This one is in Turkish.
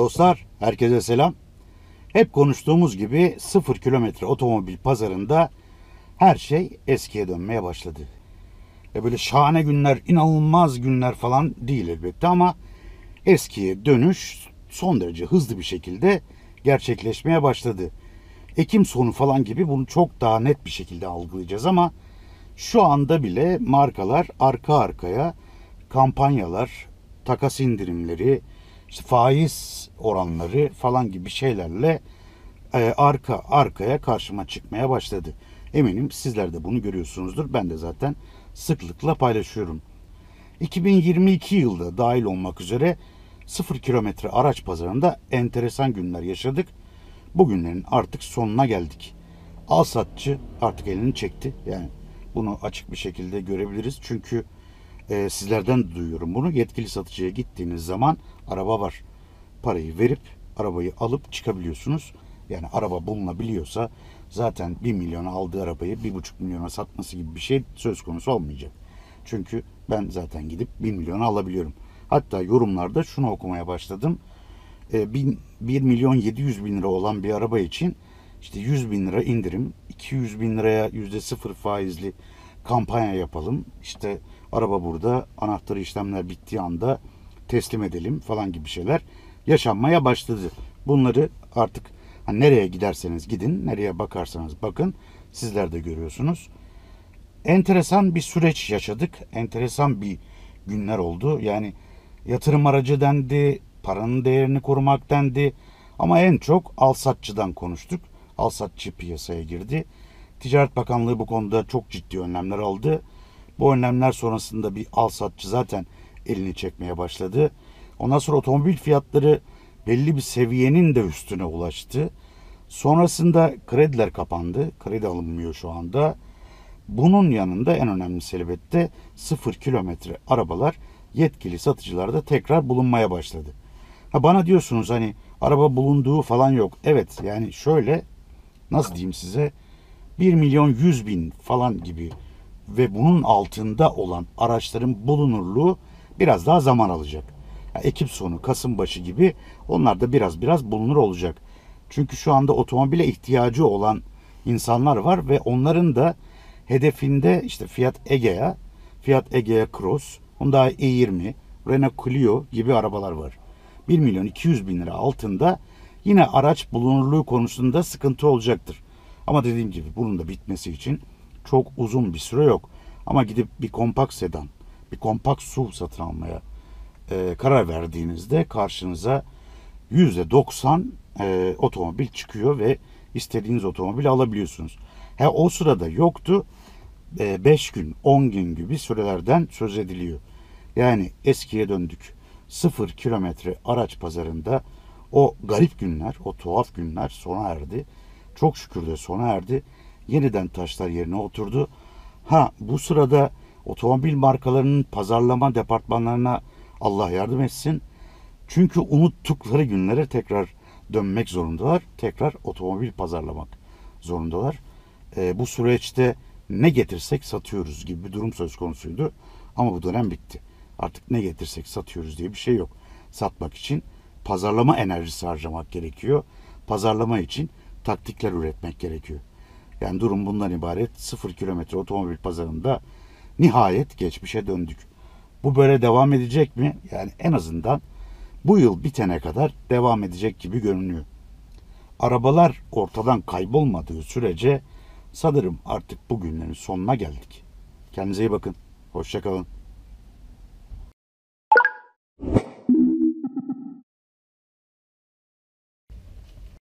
Dostlar, herkese selam. Hep konuştuğumuz gibi 0 kilometre otomobil pazarında her şey eskiye dönmeye başladı. Böyle şahane günler, inanılmaz günler falan değil elbette ama eskiye dönüş son derece hızlı bir şekilde gerçekleşmeye başladı. Ekim sonu falan gibi bunu çok daha net bir şekilde algılayacağız ama şu anda bile markalar arka arkaya kampanyalar, takas indirimleri, işte faiz oranları falan gibi şeylerle arka arkaya karşıma çıkmaya başladı. Eminim sizler de bunu görüyorsunuzdur. Ben de zaten sıklıkla paylaşıyorum. 2022 yılda dahil olmak üzere 0 kilometre araç pazarında enteresan günler yaşadık. Bu günlerin artık sonuna geldik. Alsatçı artık elini çekti. Yani bunu açık bir şekilde görebiliriz. Çünkü sizlerden duyuyorum bunu. Yetkili satıcıya gittiğiniz zaman araba var. Parayı verip arabayı alıp çıkabiliyorsunuz. Yani araba bulunabiliyorsa zaten 1 milyona aldığı arabayı 1,5 milyona satması gibi bir şey söz konusu olmayacak. Çünkü ben zaten gidip 1 milyona alabiliyorum. Hatta yorumlarda şunu okumaya başladım. 1 milyon 700 bin lira olan bir araba için işte 100 bin lira indirim, 200 bin liraya %0 faizli kampanya yapalım. İşte araba burada, anahtarı işlemler bittiği anda teslim edelim falan gibi şeyler yaşanmaya başladı. Bunları artık nereye giderseniz gidin, nereye bakarsanız bakın, sizler de görüyorsunuz. Enteresan bir süreç yaşadık. Enteresan bir günler oldu. Yani yatırım aracı dendi, paranın değerini korumak dendi. Ama en çok alsatçıdan konuştuk. Alsatçı piyasaya girdi. Ticaret Bakanlığı bu konuda çok ciddi önlemler aldı. Bu önlemler sonrasında bir alsatçı zaten elini çekmeye başladı. Ondan sonra otomobil fiyatları belli bir seviyenin de üstüne ulaştı. Sonrasında krediler kapandı. Kredi alınmıyor şu anda. Bunun yanında en önemlisi elbette 0 kilometre arabalar yetkili satıcılarda tekrar bulunmaya başladı. Bana diyorsunuz hani araba bulunduğu falan yok. Evet, yani şöyle nasıl diyeyim size, 1 milyon 100 bin falan gibi ve bunun altında olan araçların bulunurluğu biraz daha zaman alacak. Yani Ekim sonu, Kasım başı gibi onlar da biraz bulunur olacak. Çünkü şu anda otomobile ihtiyacı olan insanlar var ve onların da hedefinde işte Fiat Egea, Fiat Egea Cross, Hyundai i20, Renault Clio gibi arabalar var. 1 milyon 200 bin lira altında yine araç bulunurluğu konusunda sıkıntı olacaktır. Ama dediğim gibi bunun da bitmesi için çok uzun bir süre yok. Ama gidip bir kompakt sedan, bir kompakt SUV satın almaya karar verdiğinizde karşınıza %90 otomobil çıkıyor ve istediğiniz otomobili alabiliyorsunuz. O sırada yoktu. 5 gün, 10 gün gibi sürelerden söz ediliyor. Yani eskiye döndük. 0 kilometre araç pazarında o garip günler, o tuhaf günler sona erdi. Çok şükür de sona erdi. Yeniden taşlar yerine oturdu. Bu sırada otomobil markalarının pazarlama departmanlarına Allah yardım etsin. Çünkü unuttukları günlere tekrar dönmek zorundalar. Tekrar otomobil pazarlamak zorundalar. Bu süreçte ne getirsek satıyoruz gibi bir durum söz konusuydu. Ama bu dönem bitti. Artık ne getirsek satıyoruz diye bir şey yok. Satmak için pazarlama enerjisi harcamak gerekiyor. Pazarlama için taktikler üretmek gerekiyor. Yani durum bundan ibaret. 0 kilometre otomobil pazarında nihayet geçmişe döndük. Bu böyle devam edecek mi? Yani en azından bu yıl bitene kadar devam edecek gibi görünüyor. Arabalar ortadan kaybolmadığı sürece sanırım artık bugünlerin sonuna geldik. Kendinize iyi bakın. Hoşça kalın.